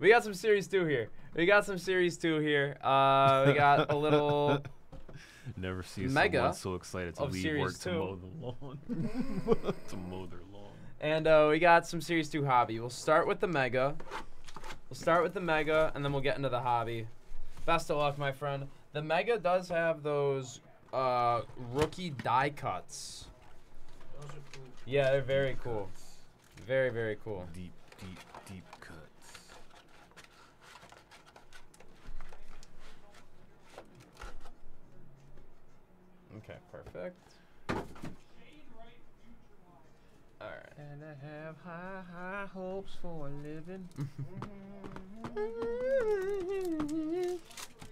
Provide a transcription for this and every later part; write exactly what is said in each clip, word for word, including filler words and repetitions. we got some series two here. We got some series two here. Uh, we got a little. Never see someone so excited to leave work to mow the lawn. to mow their lawn. And uh, we got some series two hobby. We'll start with the mega. We'll start with the mega, and then we'll get into the hobby. Best of luck, my friend. The mega does have those uh, rookie die cuts. Those are cool. Yeah, they're very cool. Very, very cool. Deep, deep, deep cuts. Okay, perfect. All right. And I have high, high hopes for a living.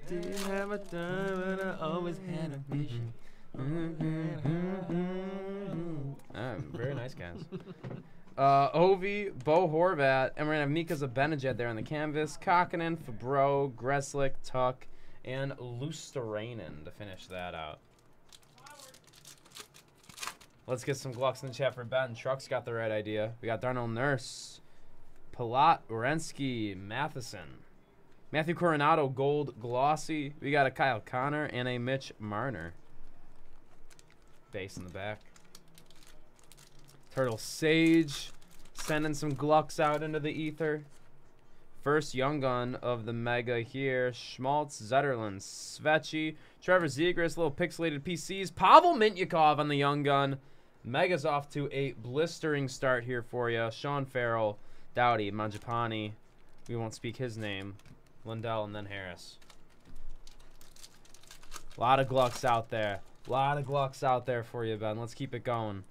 Didn't have a time, but I always had a vision. All right, very nice, guys. Uh, Ovi, Bo Horvat, and we're going to have Mika Zibanejad there on the canvas. Kakkonen, Fabro, Gresslich, Tuck, and Luosterainen to finish that out. Let's get some glucks in the chat for Ben. Truck's got the right idea. We got Darnell Nurse, Palat, Wierenski, Matheson, Matthew Coronado, Gold, Glossy. We got a Kyle Connor and a Mitch Marner. Base in the back. Turtle Sage sending some glucks out into the ether. First young gun of the mega here. Schmaltz, Zetterlund, Svechie, Trevor Zegras, little pixelated P Cs. Pavel Mintyukov on the young gun. Mega's off to a blistering start here for you. Sean Farrell, Doughty, Manjapani. We won't speak his name. Lindell and then Harris. A lot of glucks out there. A lot of glucks out there for you, Ben. Let's keep it going.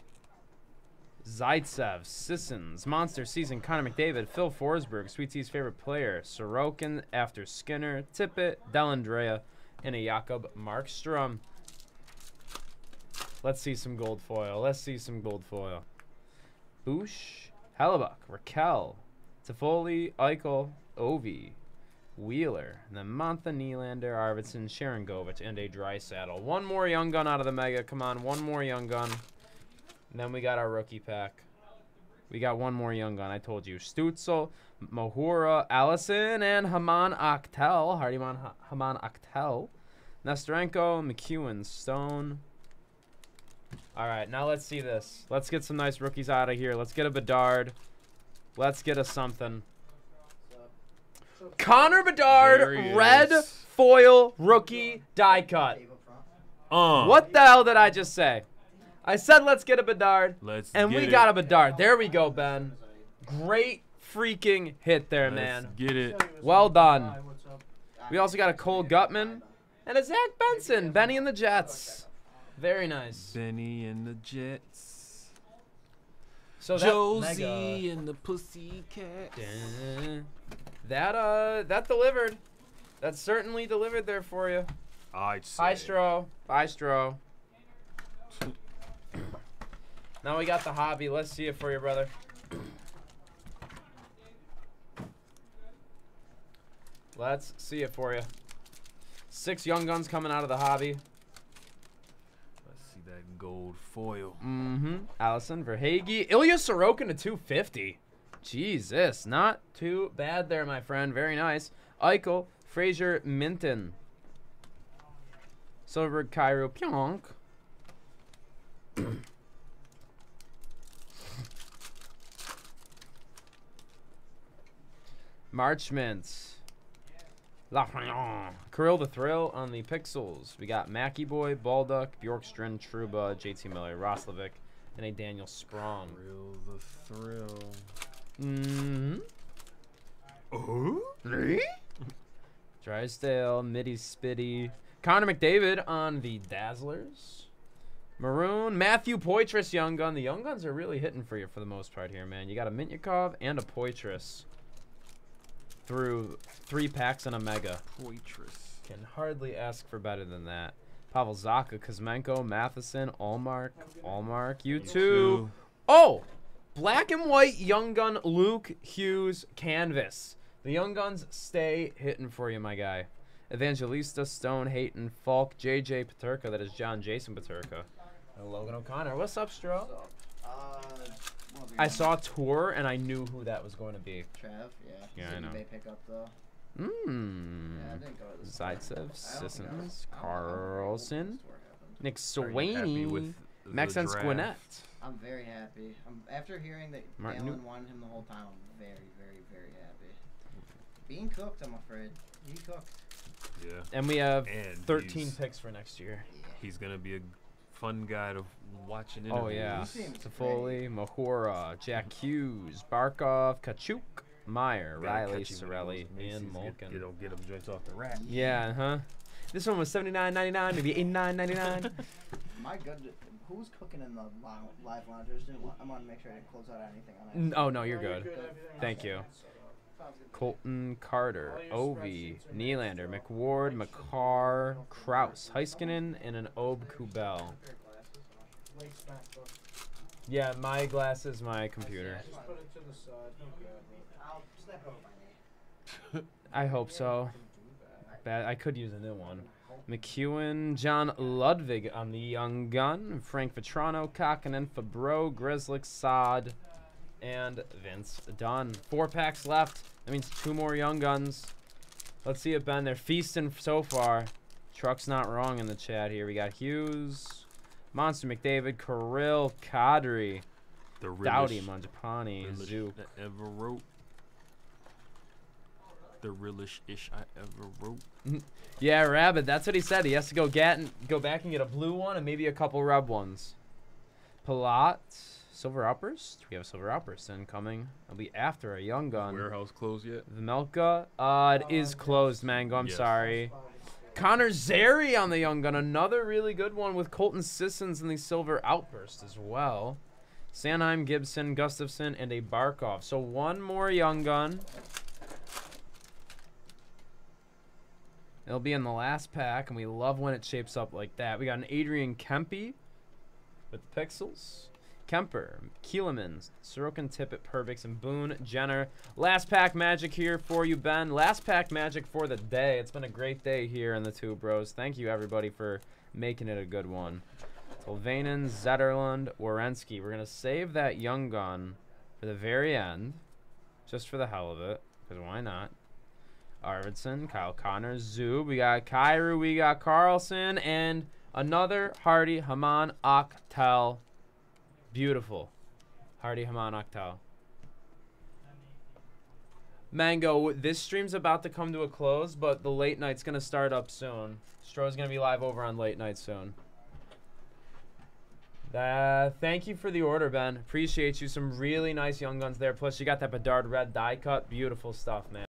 Zaitsev, Sissons, Monster Season, Connor McDavid, Phil Forsberg, Sweet Tea's favorite player, Sorokin after Skinner, Tippett, Delandrea, and a Jakob Markstrom. Let's see some gold foil. Let's see some gold foil. Bush, Hellebuck, Raquel, Toffoli, Eichel, Ovi, Wheeler, and then Mantha, Nylander, Arvidsson, Sharangovich, and a Draisaitl. One more young gun out of the mega. Come on, one more young gun. And then we got our rookie pack. We got one more young gun. I told you. Stutzel, Mahura, Allison, and Häman Aktell. Hardy Häman Aktell. Nestorenko, McEwen, Stone. All right, now let's see this. Let's get some nice rookies out of here. Let's get a Bedard. Let's get a something. Connor Bedard, red is. Foil rookie die cut. Uh. What the hell did I just say? I said let's get a Bedard, let's and we it. got a Bedard. There we go, Ben. Great freaking hit there, let's man. Get it. Well done. We also got a Cole Gutman and a Zach Benson. Benny and the Jets. Very nice. Benny and the Jets. So that Josie mega, and the Pussycats. That uh, that delivered. That certainly delivered there for you. I'd say. Hi, Stro. Hi, Stro. Now we got the hobby. Let's see it for you, brother. Let's see it for you. Six young guns coming out of the hobby. Let's see that gold foil. Mm-hmm. Allison, Verhaeghe. Ilya Sorokin to two fifty. Jesus. Not too bad there, my friend. Very nice. Eichel, Fraser, Minton. Silverberg, Cairo, Pionk. Marchments, Lafreniere, Kirill the Thrill on the Pixels. We got Mackie Boy, Baldock, Bjorkstrand, Truba, J T Miller, Roslovic, and a Daniel Sprong. Kirill the Thrill. Mm-hmm. Oh, really? Drysdale, Mitty Spitty, Connor McDavid on the Dazzlers. Maroon, Matthew Poitras, young gun. The young guns are really hitting for you for the most part here, man. You got a Mintyukov and a Poitras through three packs and a mega. Poitras. Can hardly ask for better than that. Pavel Zaka, Kuzmenko, Matheson, Allmark, Allmark, you too. Oh, black and white young gun Luke Hughes canvas. The young guns stay hitting for you, my guy. Evangelista, Stone, Hayton, Falk, J J Paterka. That is John Jason Paterka. Logan O'Connor. What's up, Stro? What's up? Uh, I saw Tour and I knew who that was going to be. Trav, yeah. Yeah, I know. They pick up though. Mmm. Yeah, I didn't go at this Zaitsev, Sissons, Carlson, Nick Swainey, Maxon Squinette. I'm very happy. I'm, after hearing that Allen wanted him the whole time, I'm very, very, very happy. Being cooked, I'm afraid. He cooked. Yeah. And we have and thirteen picks for next year. Yeah. He's going to be a fun guy to watch in interviews. Oh, yeah. Toffoli, Mahora, Jack Hughes, Barkov, Kachuk, Meyer, Riley, Sorelli, and Malkin. You don't get them joints off the rack. Yeah, yeah, huh? This one was seventy-nine ninety-nine, maybe eighty-nine ninety-nine. My goodness. Who's cooking in the live lounge? I want to make sure I didn't close out anything on it. Oh, no, you're good. Thank you. Colton Carter, Ovi, Nylander, McWard, McCarr, Kraus, Heiskanen, and an Obe Kubel. Yeah, my glasses, my computer. I hope so. Bad. I could use a new one. McEwen, John Ludvig on the young gun, Frank Vetrano, Kakinen, Fabro, Grizzlick, Saad, and Vince Dunn. Four packs left. That means two more young guns. Let's see it, Ben. They're feasting so far. Truck's not wrong in the chat here. We got Hughes, Monster McDavid, Kirill, Kadri, Doughty, Manjapani, Zook. I ever wrote. The realest ish I ever wrote. Yeah, Rabbit. That's what he said. He has to go get and go back and get a blue one and maybe a couple red ones. Palat, Silver Outburst. We have a Silver Outburst incoming. It'll be after a Young Gun. Warehouse closed yet? Vemelka. Uh, it is closed, Mango. I'm yes. sorry. Connor Zairey on the Young Gun. Another really good one with Colton Sissons and the Silver Outburst as well. Sanheim, Gibson, Gustafson, and a Barkov. So one more Young Gun. It'll be in the last pack, and we love when it shapes up like that. We got an Adrian Kempe with the pixels. Kemper, Kielemans, Sorokin, Tippett, Perbix, and Boone Jenner. Last pack magic here for you, Ben. Last pack magic for the day. It's been a great day here in the Two Bros. Thank you, everybody, for making it a good one. Tolvainen, Zetterlund, Wierenski. We're going to save that Young Gun for the very end, just for the hell of it, because why not? Arvidsson, Kyle Connor, Zub. We got Kyrou, we got Carlson, and another Hardy Häman Aktell. Beautiful. Hardy Häman Aktell. Mango, this stream's about to come to a close, but the late night's going to start up soon. Stroh's going to be live over on late night soon. Uh, thank you for the order, Ben. Appreciate you. Some really nice young guns there. Plus, you got that Bedard red die cut. Beautiful stuff, man.